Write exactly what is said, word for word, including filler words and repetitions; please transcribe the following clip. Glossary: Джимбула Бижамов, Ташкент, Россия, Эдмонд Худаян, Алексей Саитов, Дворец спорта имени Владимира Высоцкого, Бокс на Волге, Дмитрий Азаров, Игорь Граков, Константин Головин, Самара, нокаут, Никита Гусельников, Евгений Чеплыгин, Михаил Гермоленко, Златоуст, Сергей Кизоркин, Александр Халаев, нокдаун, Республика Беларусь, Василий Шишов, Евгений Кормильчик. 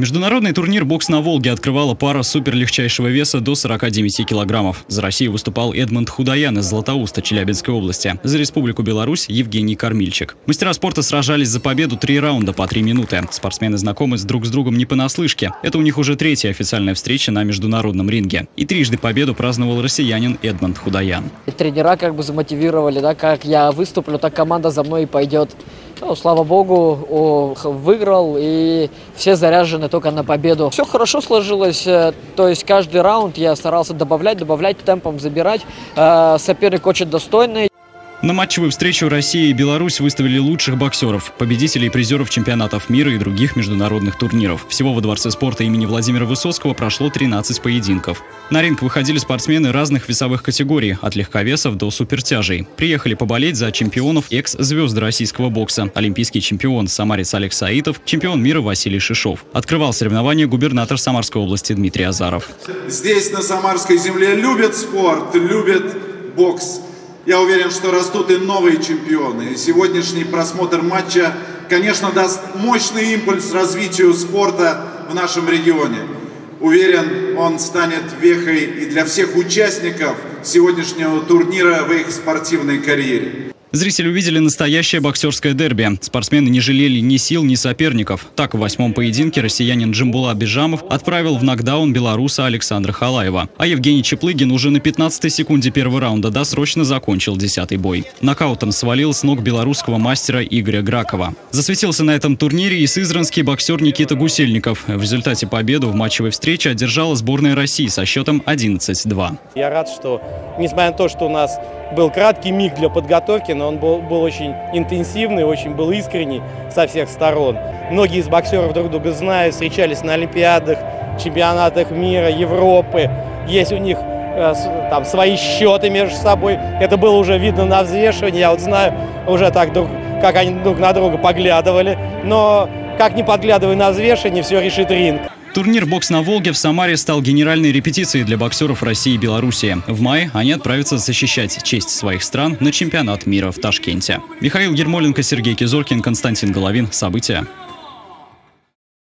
Международный турнир «Бокс на Волге» открывала пара суперлегчайшего веса до сорока девяти килограммов. За Россию выступал Эдмонд Худаян из Златоуста Челябинской области. За Республику Беларусь – Евгений Кормильчик. Мастера спорта сражались за победу три раунда по три минуты. Спортсмены знакомы друг с другом не понаслышке. Это у них уже третья официальная встреча на международном ринге. И трижды победу праздновал россиянин Эдмонд Худаян. И тренера как бы замотивировали, да, как я выступлю, так команда за мной и пойдет. Ну, слава богу, выиграл, и все заряжены только на победу. Все хорошо сложилось, то есть каждый раунд я старался добавлять, добавлять, темпом забирать. Соперник очень достойный. На матчевую встречу Россия и Беларусь выставили лучших боксеров, победителей и призеров чемпионатов мира и других международных турниров. Всего во Дворце спорта имени Владимира Высоцкого прошло тринадцать поединков. На ринг выходили спортсмены разных весовых категорий, от легковесов до супертяжей. Приехали поболеть за чемпионов экс-звезды российского бокса, олимпийский чемпион самарец Алексей Саитов, чемпион мира Василий Шишов. Открывал соревнования губернатор Самарской области Дмитрий Азаров. Здесь, на самарской земле, любят спорт, любят бокс. Я уверен, что растут и новые чемпионы. И сегодняшний просмотр матча, конечно, даст мощный импульс развитию спорта в нашем регионе. Уверен, он станет вехой и для всех участников сегодняшнего турнира в их спортивной карьере. Зрители увидели настоящее боксерское дерби. Спортсмены не жалели ни сил, ни соперников. Так, в восьмом поединке россиянин Джимбула Бижамов отправил в нокдаун белоруса Александра Халаева. А Евгений Чеплыгин уже на пятнадцатой секунде первого раунда досрочно закончил десятый бой. Нокаутом свалил с ног белорусского мастера Игоря Гракова. Засветился на этом турнире и сызранский боксер Никита Гусельников. В результате победу в матчевой встрече одержала сборная России со счетом одиннадцать-два. Я рад, что, несмотря на то, что у нас был краткий миг для подготовки, но он был, был очень интенсивный, очень был искренний со всех сторон. Многие из боксеров друг друга знают, встречались на олимпиадах, чемпионатах мира, Европы. Есть у них э, там свои счеты между собой. Это было уже видно на взвешивании. Я вот знаю уже так, друг, как они друг на друга поглядывали. Но как не подглядывай на взвешивание, все решит ринг. Турнир «Бокс на Волге» в Самаре стал генеральной репетицией для боксеров России и Беларуси. В мае они отправятся защищать честь своих стран на чемпионат мира в Ташкенте. Михаил Гермоленко, Сергей Кизоркин, Константин Головин. События.